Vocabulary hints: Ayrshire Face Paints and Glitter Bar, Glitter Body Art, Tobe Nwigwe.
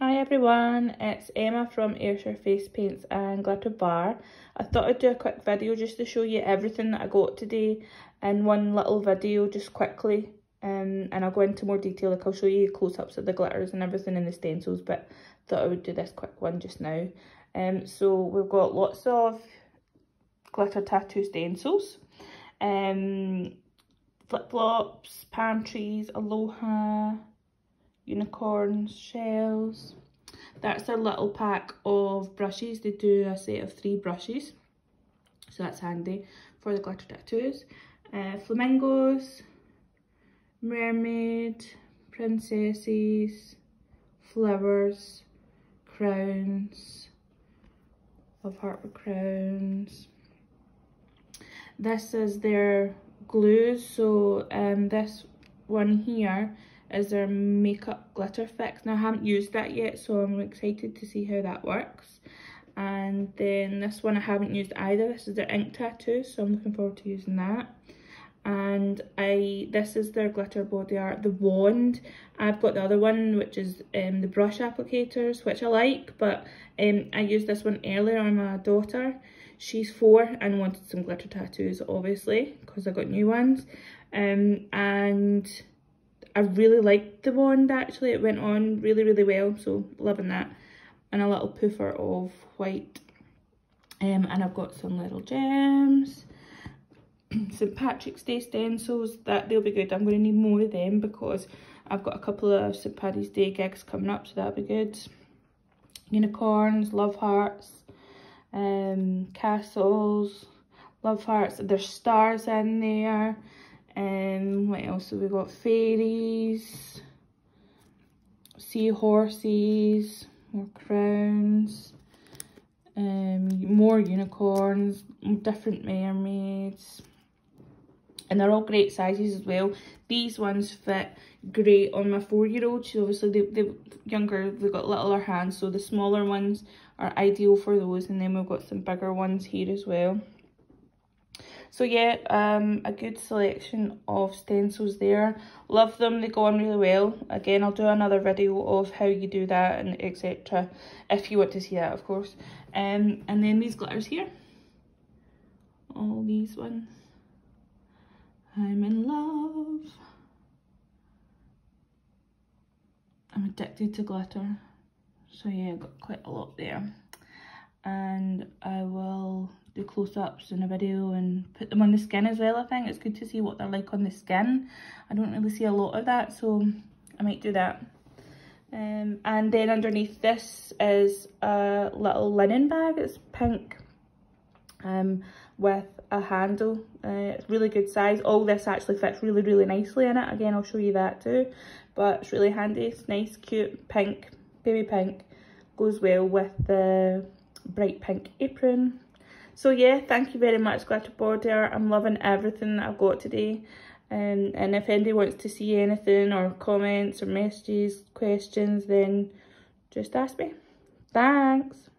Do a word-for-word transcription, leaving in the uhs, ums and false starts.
Hi everyone, it's Emma from Ayrshire Face Paints and Glitter Bar. I thought I'd do a quick video just to show you everything that I got today in one little video, just quickly, um, and I'll go into more detail. Like I'll show you close-ups of the glitters and everything in the stencils, but thought I would do this quick one just now. Um, so we've got lots of glitter tattoo stencils, um, flip-flops, palm trees, aloha, unicorns, shells. That's a little pack of brushes. They do a set of three brushes, so that's handy for the glitter tattoos. Uh, flamingos, mermaid, princesses, flowers, crowns, love heart with crowns. This is their glues, so um, this one here is their makeup glitter fix. Now I haven't used that yet, so I'm excited to see how that works. And then this one I haven't used either. This is their ink tattoo, so I'm looking forward to using that. And I this is their glitter body art, the wand. I've got the other one, which is um, the brush applicators, which I like, but um, I used this one earlier on my daughter. She's four and wanted some glitter tattoos, obviously, because I got new ones. Um, and I really liked the wand, actually. It went on really, really well, so loving that. And a little poofer of white. Um, and I've got some little gems. Saint Patrick's Day stencils, that they'll be good. I'm going to need more of them because I've got a couple of Saint Paddy's Day gigs coming up, so that'll be good. Unicorns, love hearts, um, castles, love hearts. There's stars in there. Um, what else have we got? Fairies, seahorses, more crowns, um, more unicorns, different mermaids, and they're all great sizes as well. These ones fit great on my four-year-old. She's obviously the, the younger, they've got littler hands, so the smaller ones are ideal for those, and then we've got some bigger ones here as well. So yeah, um, a good selection of stencils there. Love them, they go on really well. Again, I'll do another video of how you do that and et cetera if you want to see that, of course. Um, and then these glitters here. All these ones. I'm in love. I'm addicted to glitter. So yeah, I've got quite a lot there. And I will do close-ups in a video and put them on the skin as well. I think it's good to see what they're like on the skin. I don't really see a lot of that, so I might do that. Um, and then underneath this is a little linen bag. It's pink um, with a handle. Uh, it's really good size. All this actually fits really, really nicely in it. Again, I'll show you that too. But it's really handy. It's nice, cute, pink, baby pink. Goes well with the bright pink apron. So yeah, thank you very much, Glitter Border. I'm loving everything that I've got today, um, and if anybody wants to see anything or comments or messages, questions, then just ask me. Thanks.